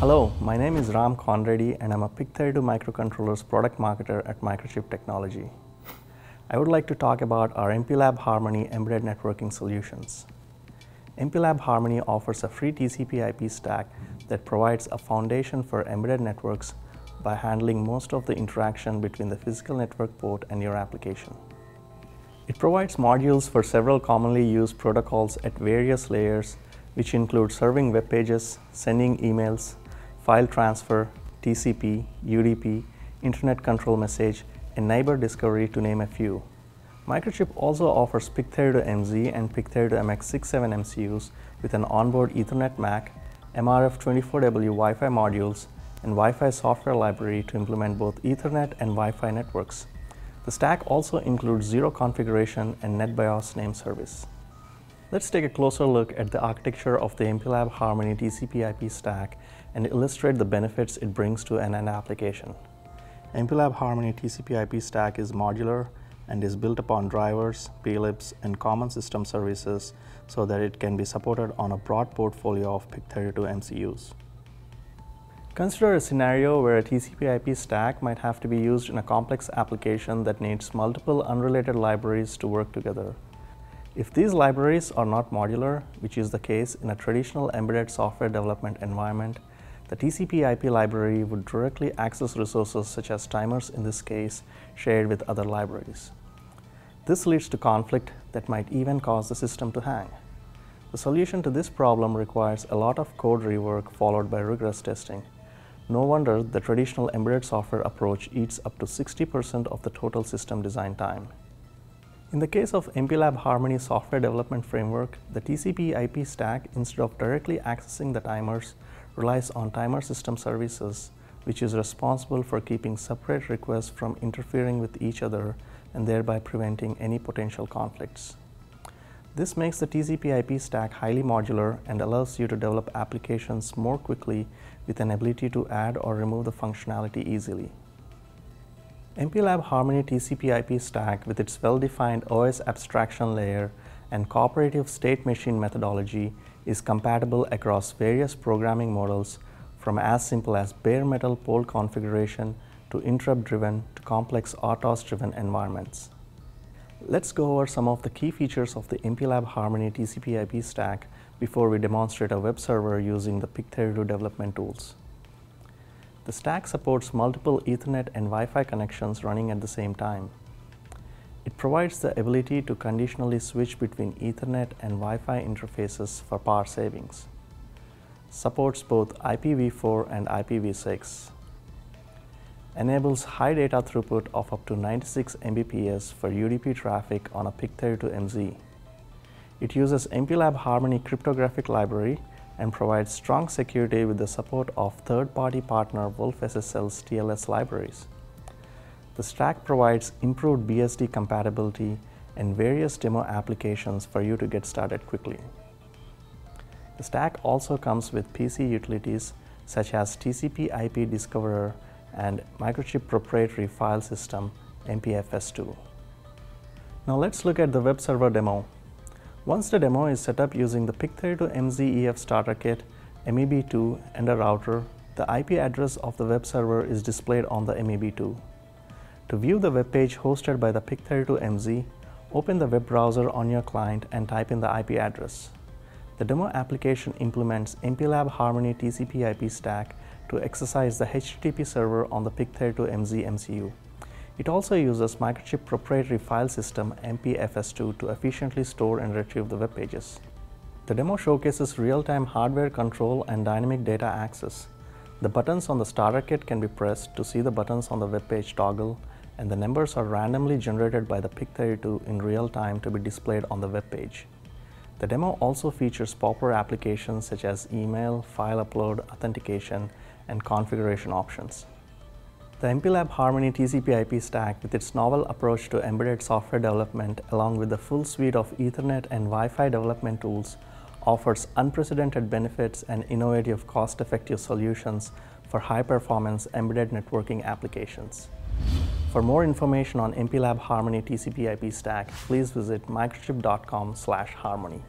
Hello, my name is Ram Conradi and I'm a PIC32 microcontrollers product marketer at Microchip Technology. I would like to talk about our MPLAB Harmony embedded networking solutions. MPLAB Harmony offers a free TCP/IP stack that provides a foundation for embedded networks by handling most of the interaction between the physical network port and your application. It provides modules for several commonly used protocols at various layers, which include serving web pages, sending emails, file transfer, TCP, UDP, Internet Control Message, and Neighbor Discovery, to name a few. Microchip also offers PIC32MZ and PIC32MX67 MCUs with an onboard Ethernet MAC, MRF24W Wi-Fi modules, and Wi-Fi software library to implement both Ethernet and Wi-Fi networks. The stack also includes zero configuration and NetBIOS name service. Let's take a closer look at the architecture of the MPLAB Harmony TCP/IP stack and illustrate the benefits it brings to an end application. MPLAB Harmony TCP/IP stack is modular and is built upon drivers, PLIBs, and common system services so that it can be supported on a broad portfolio of PIC32 MCUs. Consider a scenario where a TCP/IP stack might have to be used in a complex application that needs multiple unrelated libraries to work together. If these libraries are not modular, which is the case in a traditional embedded software development environment, the TCP/IP library would directly access resources such as timers, in this case, shared with other libraries. This leads to conflict that might even cause the system to hang. The solution to this problem requires a lot of code rework followed by rigorous testing. No wonder the traditional embedded software approach eats up to 60% of the total system design time. In the case of MPLAB Harmony software development framework, the TCP/IP stack, instead of directly accessing the timers, relies on timer system services, which is responsible for keeping separate requests from interfering with each other and thereby preventing any potential conflicts. This makes the TCP/IP stack highly modular and allows you to develop applications more quickly with an ability to add or remove the functionality easily. MPLAB Harmony TCP/IP stack, with its well-defined OS abstraction layer and cooperative state machine methodology, is compatible across various programming models, from as simple as bare metal pole configuration to interrupt-driven to complex RTOS-driven environments. Let's go over some of the key features of the MPLAB Harmony TCP/IP stack before we demonstrate a web server using the PIC32 development tools. The stack supports multiple Ethernet and Wi-Fi connections running at the same time. It provides the ability to conditionally switch between Ethernet and Wi-Fi interfaces for power savings. Supports both IPv4 and IPv6. Enables high data throughput of up to 96 Mbps for UDP traffic on a PIC32MZ. It uses MPLAB Harmony cryptographic library and provides strong security with the support of third-party partner Wolf SSL's TLS libraries. The stack provides improved BSD compatibility and various demo applications for you to get started quickly. The stack also comes with PC utilities such as TCP/IP Discoverer and Microchip proprietary file system MPFS2. Now let's look at the web server demo. Once the demo is set up using the PIC32MZ EF Starter Kit, MEB2, and a router, the IP address of the web server is displayed on the MEB2. To view the web page hosted by the PIC32MZ, open the web browser on your client and type in the IP address. The demo application implements MPLAB Harmony TCP/IP stack to exercise the HTTP server on the PIC32MZ MCU. It also uses Microchip proprietary file system MPFS2 to efficiently store and retrieve the web pages. The demo showcases real-time hardware control and dynamic data access. The buttons on the starter kit can be pressed to see the buttons on the web page toggle, and the numbers are randomly generated by the PIC32 in real time to be displayed on the web page. The demo also features popular applications such as email, file upload, authentication, and configuration options. The MPLAB Harmony TCP/IP stack, with its novel approach to embedded software development along with the full suite of Ethernet and Wi-Fi development tools, offers unprecedented benefits and innovative, cost-effective solutions for high-performance embedded networking applications. For more information on MPLAB Harmony TCP/IP stack, please visit microchip.com/harmony.